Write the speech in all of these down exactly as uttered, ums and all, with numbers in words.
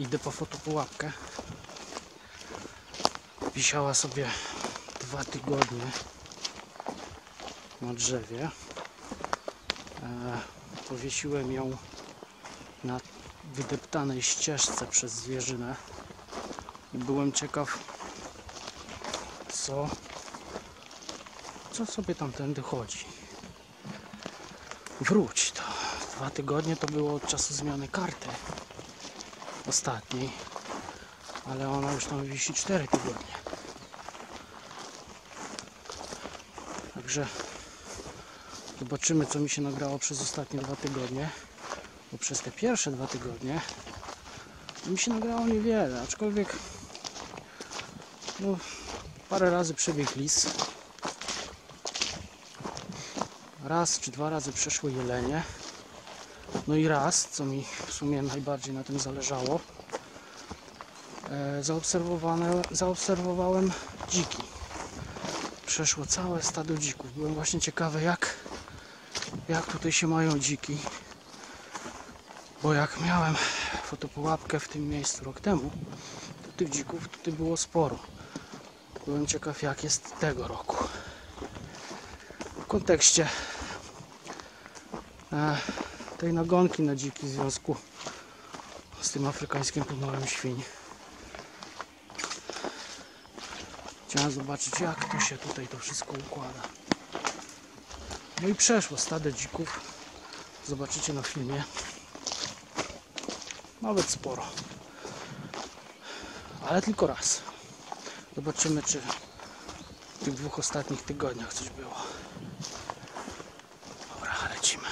Idę po fotopułapkę. Wisiała sobie dwa tygodnie na drzewie. E, powiesiłem ją na wydeptanej ścieżce przez zwierzynę i byłem ciekaw, co, co sobie tamtędy chodzi. Wróć to. Dwa tygodnie to było od czasu zmiany karty ostatniej, ale ona już tam wisi cztery tygodnie. Także zobaczymy, co mi się nagrało przez ostatnie dwa tygodnie, bo przez te pierwsze dwa tygodnie mi się nagrało niewiele, aczkolwiek no, parę razy przebiegł lis, raz czy dwa razy przeszły jelenie, no i raz, co mi w sumie najbardziej na tym zależało, zaobserwowane, zaobserwowałem dziki. Przeszło całe stado dzików. Byłem właśnie ciekawy, jak, jak tutaj się mają dziki, bo jak miałem fotopułapkę w tym miejscu rok temu, to tych dzików tutaj było sporo. Byłem ciekaw, jak jest tego roku. W kontekście e, tej nagonki na dziki w związku z tym afrykańskim pomorem świń. Chciałem zobaczyć, jak to się tutaj to wszystko układa. No i przeszło stado dzików. Zobaczycie na filmie. Nawet sporo. Ale tylko raz. Zobaczymy, czy w tych dwóch ostatnich tygodniach coś było. Dobra, lecimy.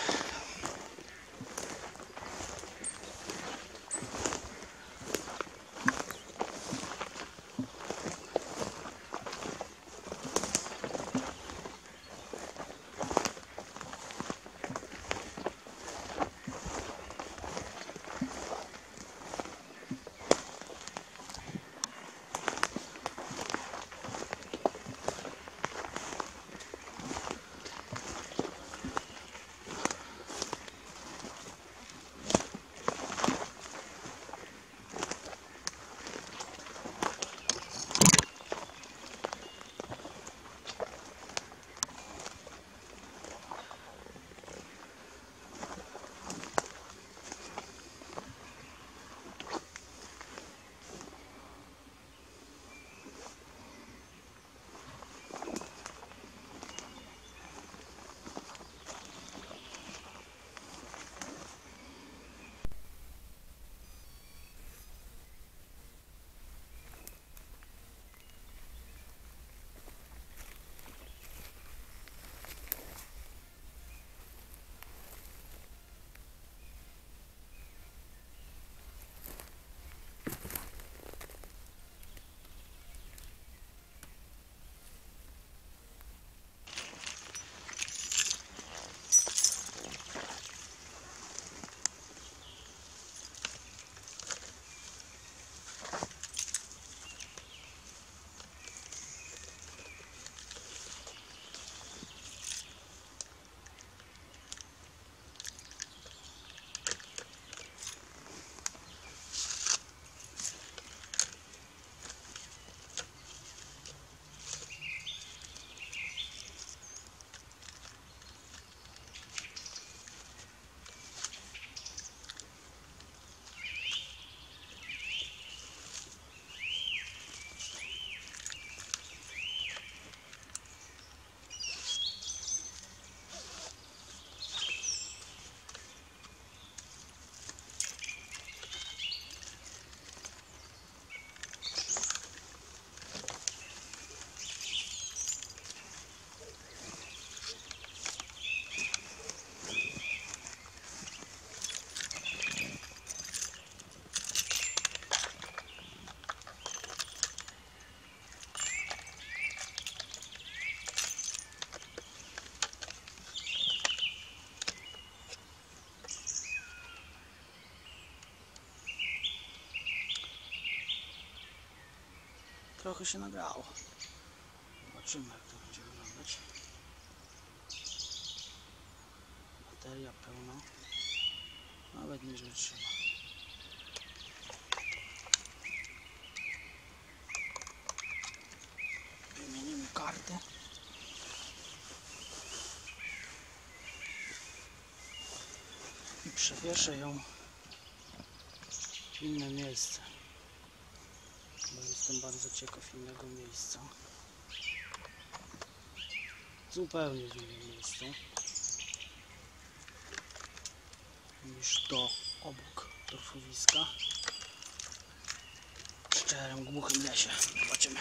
Trochę się nagrało. Zobaczymy, jak to będzie wyglądać. Bateria pełna. Nawet nieźle trzyma. twarde. I przewieszę ją w inne miejsce, bo jestem bardzo ciekaw innego miejsca. Zupełnie w innym miejscu niż to obok torfowiska, w szczerym, głuchym lesie. Zobaczymy.